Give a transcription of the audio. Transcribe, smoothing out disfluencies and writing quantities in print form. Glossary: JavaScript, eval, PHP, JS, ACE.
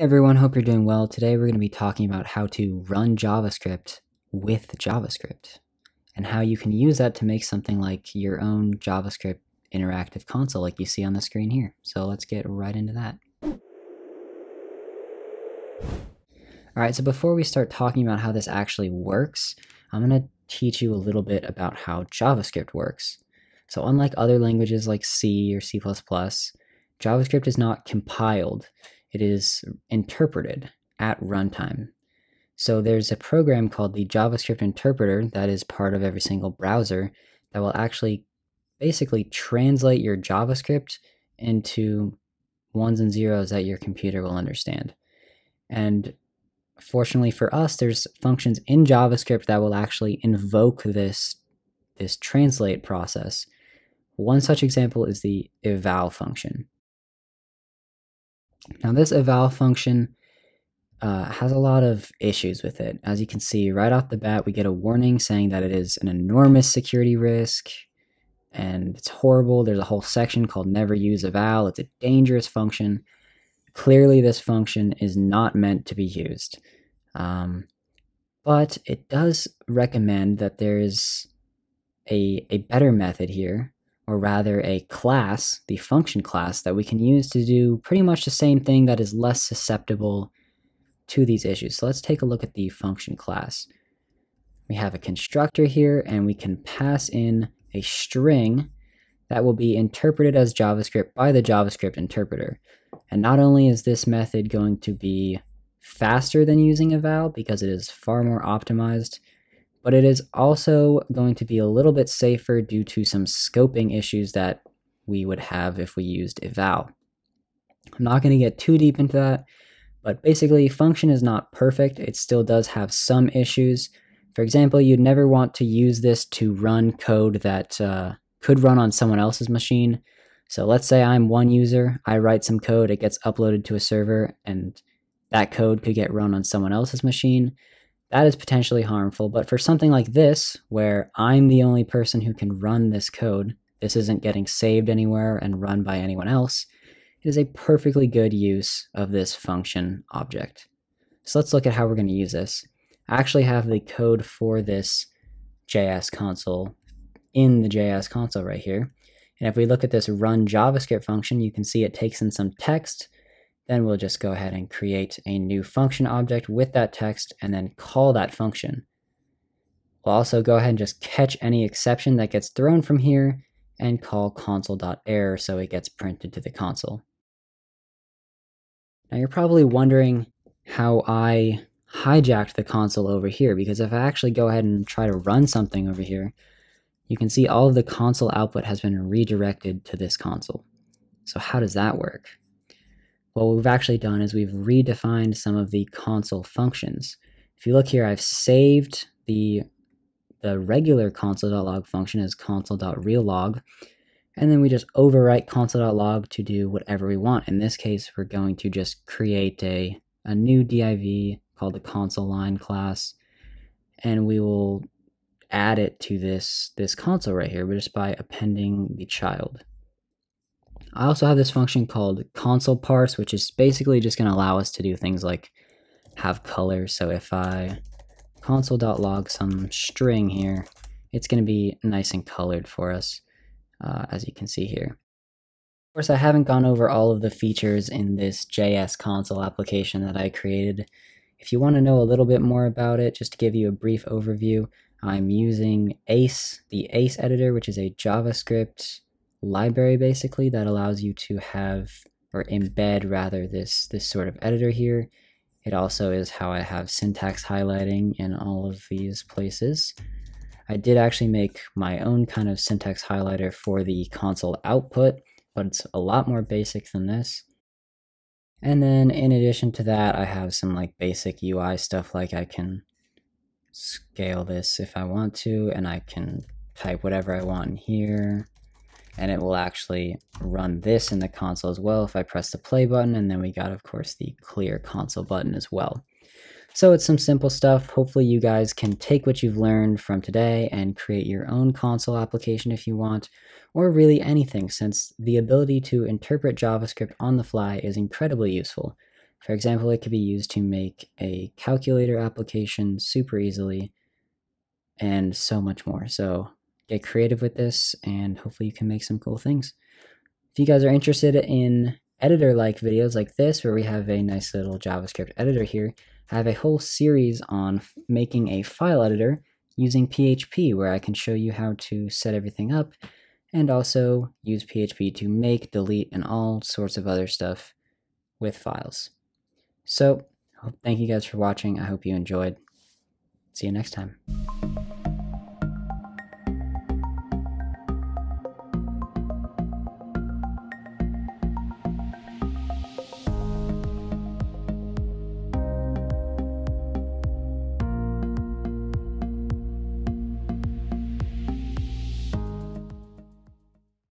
Hey everyone, hope you're doing well. Today we're going to be talking about how to run JavaScript with JavaScript and how you can use that to make something like your own JavaScript interactive console like you see on the screen here. So let's get right into that. Alright, so before we start talking about how this actually works, I'm going to teach you a little bit about how JavaScript works. So unlike other languages like C or C++, JavaScript is not compiled. It is interpreted at runtime. So there's a program called the JavaScript interpreter that is part of every single browser that will actually basically translate your JavaScript into ones and zeros that your computer will understand. And fortunately for us, there's functions in JavaScript that will actually invoke this translate process. One such example is the eval function. Now this eval function has a lot of issues with it. As you can see right off the bat, we get a warning saying that it is an enormous security risk and it's horrible. There's a whole section called never use eval. It's a dangerous function. Clearly this function is not meant to be used. But it does recommend that there is a better method here, or rather a class, the function class, that we can use to do pretty much the same thing that is less susceptible to these issues. So let's take a look at the function class. We have a constructor here, and we can pass in a string that will be interpreted as JavaScript by the JavaScript interpreter. And not only is this method going to be faster than using eval because it is far more optimized, but it is also going to be a little bit safer due to some scoping issues that we would have if we used eval. I'm not going to get too deep into that, but basically function is not perfect. It still does have some issues. For example, you'd never want to use this to run code that could run on someone else's machine. So let's say I'm one user, I write some code, it gets uploaded to a server, and that code could get run on someone else's machine. That is potentially harmful, but for something like this, where I'm the only person who can run this code, this isn't getting saved anywhere and run by anyone else, it is a perfectly good use of this function object. So let's look at how we're going to use this. I actually have the code for this JS console in the JS console right here. And if we look at this run JavaScript function, you can see it takes in some text. Then we'll just go ahead and create a new function object with that text and then call that function. We'll also go ahead and just catch any exception that gets thrown from here and call console.error so it gets printed to the console. Now you're probably wondering how I hijacked the console over here, because if I actually go ahead and try to run something over here, you can see all of the console output has been redirected to this console. So how does that work? Well, what we've actually done is we've redefined some of the console functions. If you look here, I've saved the regular console.log function as console.reallog, and then we just overwrite console.log to do whatever we want. In this case, we're going to just create a new div called the console line class, and we will add it to this console right here just by appending the child. I also have this function called console parse, which is basically just going to allow us to do things like have color. So if I console.log some string here, it's going to be nice and colored for us, as you can see here. Of course, I haven't gone over all of the features in this JS console application that I created. If you want to know a little bit more about it, just to give you a brief overview, I'm using ACE, the ACE editor, which is a JavaScript library basically that allows you to have or embed rather this sort of editor here. It also is how I have syntax highlighting in all of these places. I did actually make my own kind of syntax highlighter for the console output, but it's a lot more basic than this. And then in addition to that, I have some like basic UI stuff, like I can scale this if I want to, and I can type whatever I want in here. And it will actually run this in the console as well if I press the play button, and then we got, of course, the clear console button as well. So it's some simple stuff. Hopefully you guys can take what you've learned from today and create your own console application if you want, or really anything, since the ability to interpret JavaScript on the fly is incredibly useful. For example, it could be used to make a calculator application super easily and so much more. So get creative with this and hopefully you can make some cool things. If you guys are interested in editor-like videos like this, where we have a nice little JavaScript editor here, I have a whole series on making a file editor using PHP, where I can show you how to set everything up and also use PHP to make, delete, and all sorts of other stuff with files. So thank you guys for watching. I hope you enjoyed. See you next time.